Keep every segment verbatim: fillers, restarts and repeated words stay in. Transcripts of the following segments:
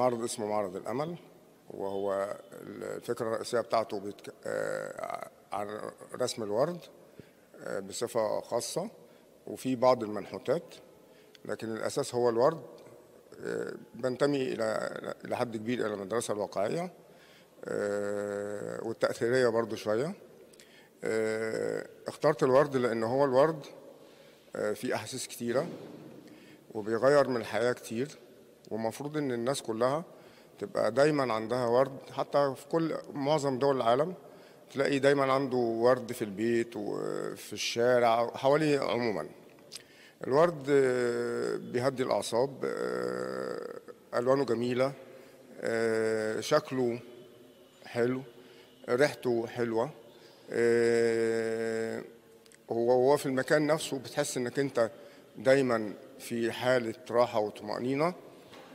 معرض اسمه معرض الأمل، وهو الفكرة الرئيسية بتاعته بيتك... عن رسم الورد بصفة خاصة، وفي بعض المنحوتات، لكن الأساس هو الورد. بنتمي إلى إلى حد كبير إلى المدرسة الواقعية والتأثيرية برضو شوية. اخترت الورد لأن هو الورد فيه أحاسيس كتيرة وبيغير من الحياة كتير، ومفروض إن الناس كلها تبقى دايما عندها ورد. حتى في كل معظم دول العالم تلاقي دايما عنده ورد في البيت وفي الشارع حوالي. عموما الورد بيهدي الأعصاب، ألوانه جميلة، شكله حلو، ريحته حلوة، هو في المكان نفسه بتحس إنك أنت دايما في حالة راحة وطمأنينة.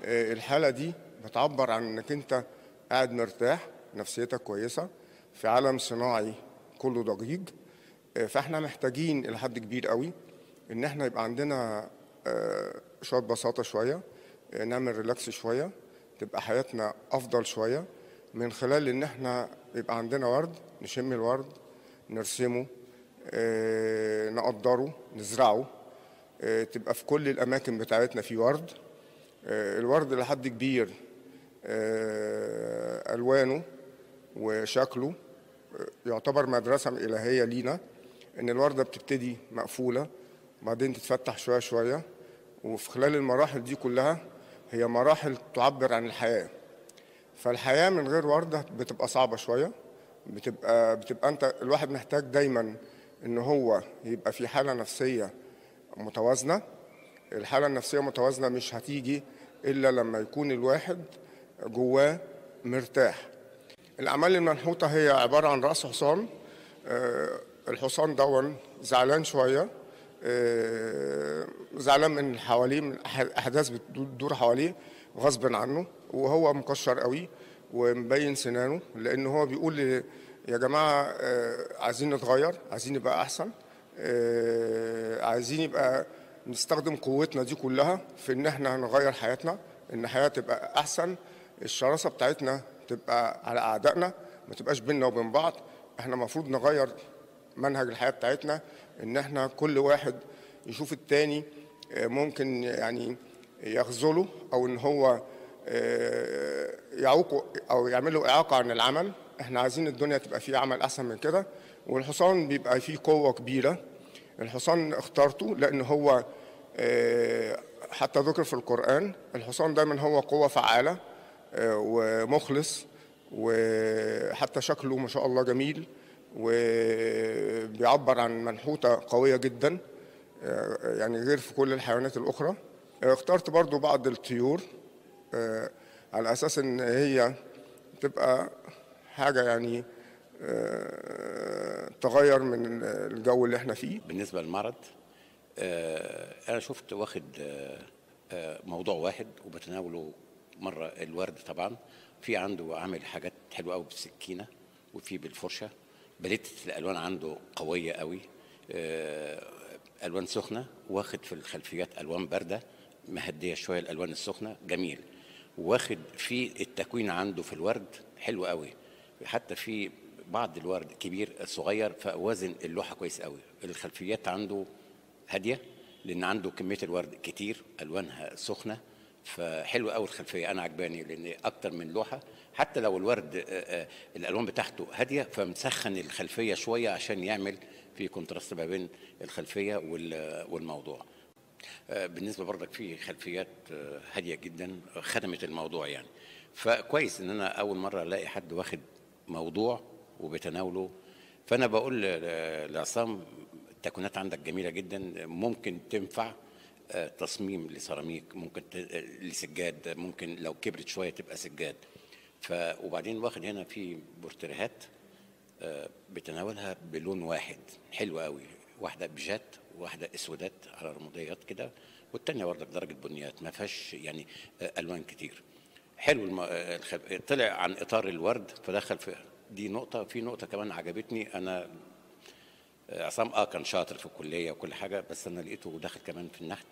الحالة دي بتعبر عن إنك أنت قاعد مرتاح، نفسيتك كويسة، في عالم صناعي كله ضجيج. فاحنا محتاجين إلى حد كبير قوي إن احنا يبقى عندنا شوية بساطة، شوية نعمل ريلاكس، شوية تبقى حياتنا أفضل شوية، من خلال إن احنا يبقى عندنا ورد، نشم الورد، نرسمه، نقدره، نزرعه، تبقى في كل الأماكن بتاعتنا في ورد. الورد لحد كبير ألوانه وشكله يعتبر مدرسة إلهية لينا، إن الوردة بتبتدي مقفولة وبعدين تتفتح شوية شوية، وفي خلال المراحل دي كلها هي مراحل تعبر عن الحياة. فالحياة من غير وردة بتبقى صعبة شوية، بتبقى بتبقى أنت الواحد محتاج دايما إن هو يبقى في حالة نفسية متوازنة. الحالة النفسية متوازنة مش هتيجي إلا لما يكون الواحد جواه مرتاح. الأعمال المنحوتة هي عبارة عن رأس حصان، الحصان دون زعلان شوية، زعلان من حواليه، من أحداث بتدور حواليه غصب عنه، وهو مكشر قوي ومبين سنانه، لأن هو بيقول يا جماعة عايزين نتغير، عايزين نبقى أحسن، عايزين يبقى نستخدم قوتنا دي كلها في إن إحنا هنغير حياتنا، إن حياة تبقى أحسن، الشراسة بتاعتنا تبقى على أعدائنا، ما تبقاش بيننا وبين بعض. إحنا المفروض نغير منهج الحياة بتاعتنا، إن إحنا كل واحد يشوف التاني ممكن يعني يخذله، أو إن هو يعوقه أو يعمل له إعاقة عن العمل. إحنا عايزين الدنيا تبقى فيه عمل أحسن من كده، والحصان بيبقى فيه قوة كبيرة. الحصان اخترته لأن هو حتى ذكر في القرآن، الحصان دايما هو قوة فعالة ومخلص، وحتى شكله ما شاء الله جميل، وبيعبر عن منحوتة قوية جدا يعني غير في كل الحيوانات الأخرى. اخترت برضو بعض الطيور على أساس إن هي تبقى حاجة يعني تغير من الجو اللي احنا فيه. بالنسبة للمعرض، أنا شفت واخد موضوع واحد وبتناوله مرة، الورد طبعا، في عنده عامل حاجات حلوة قوي بالسكينة، وفي بالفرشة، باليتة الألوان عنده قوية قوي، ألوان سخنة، واخد في الخلفيات ألوان باردة مهدية شوية الألوان السخنة، جميل. واخد في التكوين عنده في الورد حلو قوي، حتى في بعض الورد كبير صغير، فوزن اللوحة كويس قوي. الخلفيات عنده هادية لأن عنده كمية الورد كتير، ألوانها سخنة، فحلو قوي الخلفيه، انا عجباني لان اكتر من لوحه. حتى لو الورد الالوان بتاعته هاديه، فمسخن الخلفيه شويه عشان يعمل في كونتراست ما بين الخلفيه والموضوع. بالنسبه برضك في خلفيات هاديه جدا خدمت الموضوع يعني، فكويس ان انا اول مره الاقي حد واخد موضوع وبتناوله. فانا بقول لعصام التكوينات عندك جميله جدا، ممكن تنفع تصميم لسيراميك، ممكن لسجاد، ممكن لو كبرت شويه تبقى سجاد. ف وبعدين واخد هنا في بورتريهات بتناولها بلون واحد حلو قوي، واحده بيجات وواحده اسودات على رماديات كده، والثانيه برضك درجه بنيات، ما فيهاش يعني الوان كتير. حلو الم... طلع عن اطار الورد فدخل في دي نقطه. في نقطه كمان عجبتني انا، عصام اه كان شاطر في الكليه وكل حاجه، بس انا لقيته داخل كمان في النحت،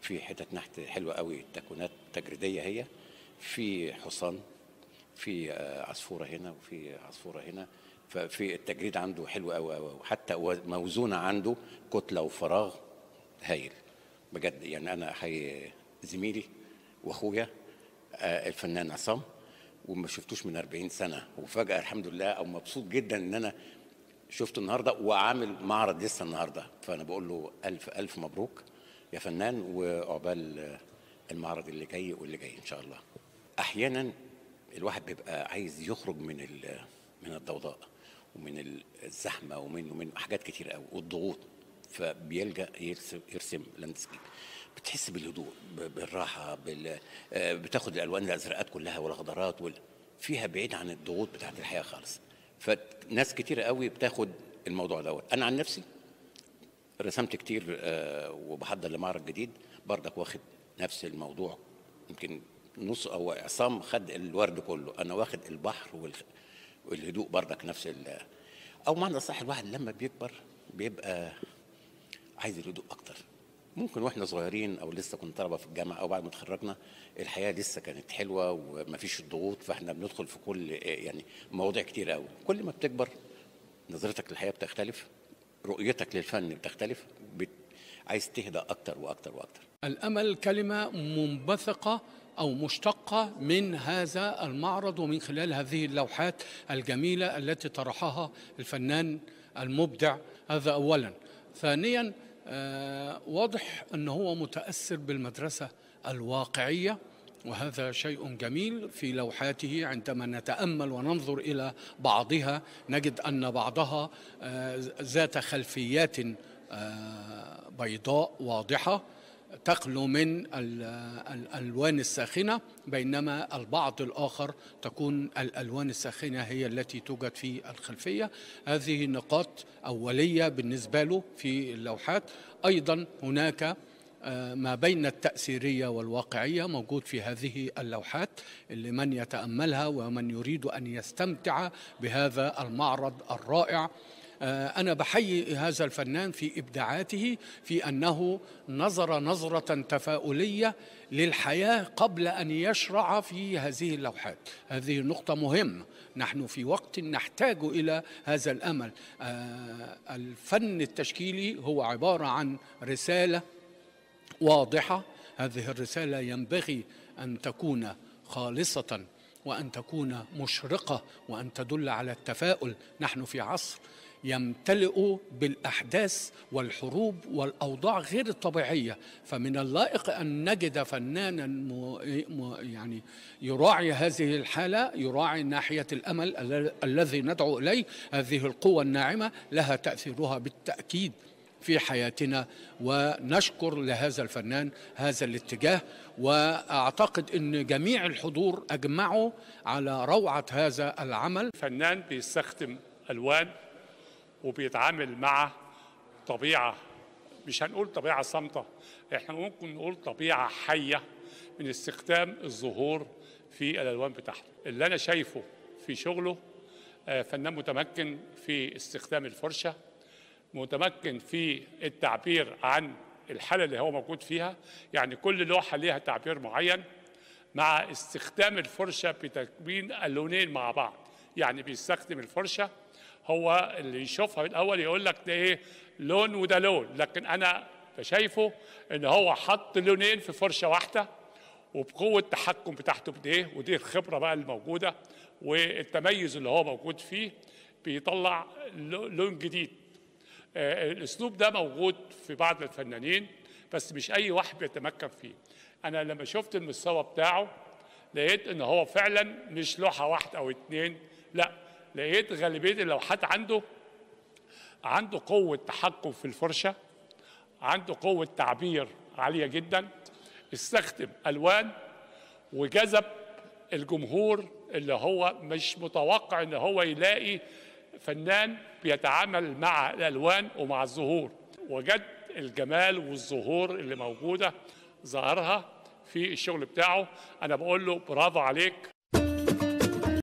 في حتت نحت حلوه قوي، التكوينات تجريديه هي، في حصان، في عصفوره هنا وفي عصفوره هنا، ففي التجريد عنده حلو قوي قوي، وحتى موزونه عنده كتله وفراغ هايل بجد. يعني انا احيي زميلي واخويا الفنان عصام، وما شفتوش من أربعين سنه، وفجاه الحمد لله او مبسوط جدا ان انا شفته النهارده وعامل معرض لسه النهارده. فانا بقول له الف الف مبروك يا فنان، وعقبال المعرض اللي جاي واللي جاي ان شاء الله. احيانا الواحد بيبقى عايز يخرج من من الضوضاء ومن الزحمه ومن ومن حاجات كتير قوي والضغوط، فبيلجأ يرسم, يرسم لاندسكيب، بتحس بالهدوء بالراحه بال... بتاخد الالوان الازرقات كلها والخضرات وال... فيها بعيد عن الضغوط بتاعت الحياه خالص. فناس كتير قوي بتاخد الموضوع دوت. انا عن نفسي رسمت كتير وبحضر لمعرض جديد بردك واخد نفس الموضوع، يمكن نص او عصام خد الورد كله، انا واخد البحر وال... والهدوء بردك نفس ال... او معنى صح الواحد لما بيكبر بيبقى عايز الهدوء اكتر. ممكن واحنا صغيرين او لسه كنا طلبه في الجامعه او بعد ما اتخرجنا الحياه لسه كانت حلوه ومفيش الضغوط، فاحنا بندخل في كل يعني مواضيع كتير قوي. كل ما بتكبر نظرتك للحياه بتختلف، رؤيتك للفن بتختلف، بت... عايز تهدى اكتر واكتر واكتر. الامل كلمه منبثقه أو مشتقة من هذا المعرض ومن خلال هذه اللوحات الجميلة التي طرحها الفنان المبدع هذا أولا. ثانيا آه واضح أن هو متأثر بالمدرسة الواقعية، وهذا شيء جميل في لوحاته. عندما نتأمل وننظر إلى بعضها نجد أن بعضها آه ذات خلفيات آه بيضاء واضحة تخلو من الألوان الساخنة، بينما البعض الآخر تكون الألوان الساخنة هي التي توجد في الخلفية. هذه نقاط أولية بالنسبة له في اللوحات. أيضا هناك ما بين التأثيرية والواقعية موجود في هذه اللوحات، اللي من يتأملها ومن يريد أن يستمتع بهذا المعرض الرائع. أنا بحيي هذا الفنان في إبداعاته، في أنه نظر نظرة تفاؤلية للحياة قبل أن يشرع في هذه اللوحات. هذه نقطة مهمة، نحن في وقت نحتاج إلى هذا الأمل. الفن التشكيلي هو عبارة عن رسالة واضحة، هذه الرسالة ينبغي أن تكون خالصة وأن تكون مشرقة وأن تدل على التفاؤل. نحن في عصر يمتلئ بالأحداث والحروب والأوضاع غير الطبيعية، فمن اللائق أن نجد فنانا يعني يراعي هذه الحالة، يراعي ناحية الأمل الذي ندعو إليه. هذه القوة الناعمة لها تأثيرها بالتأكيد في حياتنا، ونشكر لهذا الفنان هذا الاتجاه. وأعتقد أن جميع الحضور أجمعوا على روعة هذا العمل. فنان بيستخدم ألوان وبيتعامل مع طبيعة، مش هنقول طبيعة صامتة، احنا ممكن نقول طبيعة حية من استخدام الزهور في الألوان بتاعته. اللي أنا شايفه في شغله فنان متمكن في استخدام الفرشة، متمكن في التعبير عن الحالة اللي هو موجود فيها، يعني كل لوحة ليها تعبير معين مع استخدام الفرشة بتكوين اللونين مع بعض. يعني بيستخدم الفرشة، هو اللي يشوفها بالأول يقول لك ده إيه لون وده لون، لكن أنا شايفه إن هو حط لونين في فرشة واحدة، وبقوة التحكم بتاعته بإيه، ودي الخبرة بقى الموجودة والتميز اللي هو موجود فيه، بيطلع لون جديد. الأسلوب ده موجود في بعض الفنانين بس مش أي واحد بيتمكن فيه. أنا لما شفت المستوى بتاعه لقيت إن هو فعلا مش لوحة واحدة أو اتنين، لأ لقيت غالبية اللوحات عنده عنده قوة تحكم في الفرشة، عنده قوة تعبير عالية جدا، استخدم ألوان وجذب الجمهور اللي هو مش متوقع إن هو يلاقي فنان بيتعامل مع الألوان ومع الزهور. وجد الجمال والزهور اللي موجودة ظهرها في الشغل بتاعه. أنا بقول له برافو عليك،